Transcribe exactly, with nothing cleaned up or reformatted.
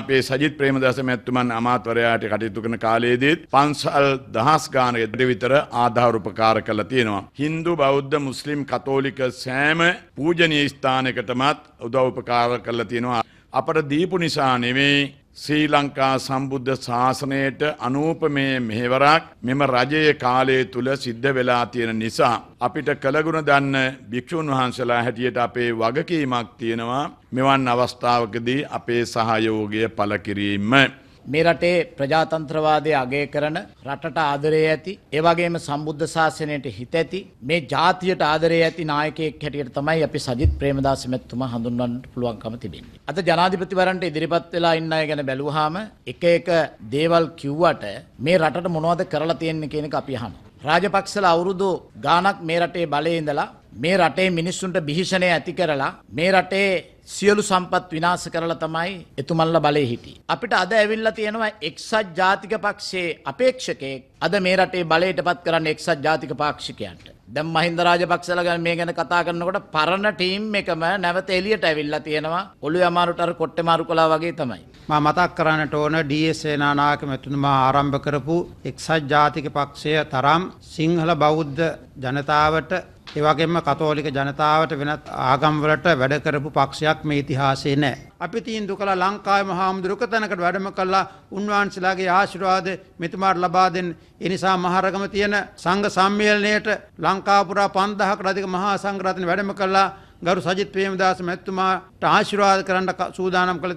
අපේ සජිත් ප්‍රේමදාස මැතිතුමන් අමාත්‍යවරයාට කටයුතු කරන කාලයේදී පන්සල් දහස් ගානකට විතර ආධාර උපකාර කළා තියෙනවා. Hindu, බෞද්ධ, මුස්ලිම්, කතෝලික සෑම පූජනීය ස්ථානයකටමත් උදව් උපකාර කළා තියෙනවා. අපට දීපු නිසා නෙමෙයි ශ්‍රී ලංකා සම්බුද්ධ ශාසනයට අනූපමේ මෙහෙවරක් මෙම රජයේ කාලය තුල සිද්ධ වෙලා තියෙන නිසා අපිට කළගුණ දන්න භික්ෂුන් වහන්සේලා හැටියට අපේ වගකීමක් තියෙනවා මෙවන් අවස්ථාවකදී අපේ සහයෝගය පළ කිරීම මේ රටේ ප්‍රජාතන්ත්‍රවාදයේ අගය කරන රටට ආදරය ඇති ඒ වගේම සම්බුද්ධ ශාසනයට හිත ඇති මේ ජාතියට ආදරය ඇති නායකයෙක් හැටියට තමයි අපි සජිත් ප්‍රේමදාස මැතිතුමා හඳුන්වන්නට පුළුවන්කම තිබෙන්නේ. අද ජනාධිපතිවරන්ට ඉදිරිපත් වෙලා ඉන්න අය ගැන බැලුවාම එක එක දේවල් කිව්වට මේ රටට මොනවද කරලා තියෙන්නේ කියන එක අපි අහනවා. රාජපක්ෂලා අවුරුදු ගාණක් මේ රටේ බලේ ඉඳලා මේ රටේ මිනිස්සුන්ට බිහිෂණය ඇති කරලා මේ රටේ සියලු සම්පත් විනාශ කරලා තමයි එතුමන්ලා බලේ හිටියේ. අපිට අද ඇවිල්ලා තියෙනවා එක්සත් ජාතික පක්ෂයේ අපේක්ෂකයෙක් අද මේ රටේ බලයටපත් කරන්න එක්සත් ජාතික පාක්ෂිකයන්ට. දැන් මහින්ද රාජපක්ෂලා ගැන මේ ගැන කතා කරනකොට පරණ ටීම් එකම නැවත එළියට ඇවිල්ලා තියෙනවා. ඔළුවේ අමාරුට අර කොට්ටේ මාරු කළා වගේ තමයි. මම මතක් කරන්නට ඕන ඩී.එස්. සේනානායක මැතිතුමා ආරම්භ කරපු එක්සත් ජාතික පක්ෂය තරම් සිංහල බෞද්ධ ජනතාවට ඒ වගේම කතෝලික ජනතාවට වෙනත් ආගම් වලට වැඩ කරපු පක්ෂයක් මේ ඉතිහාසයේ නැහැ. අපි තීන්දුව කළා ලංකාවේ මහා මුදුරක තැනකට වැඩම කළා උන්වහන්සේලාගේ ආශිර්වාද මෙතුමාට ලබා දෙන්න. ඒ නිසා මහරගම තියෙන සංඝ සම්මේලනයේට ලංකාව පුරා පන්දහකට අධික මහා සංඝ රත්නය වැඩම කළා. ගරු සජිත් ප්‍රේමදාස මැතිතුමාට ආශිර්වාද කරන්න සූදානම් කළ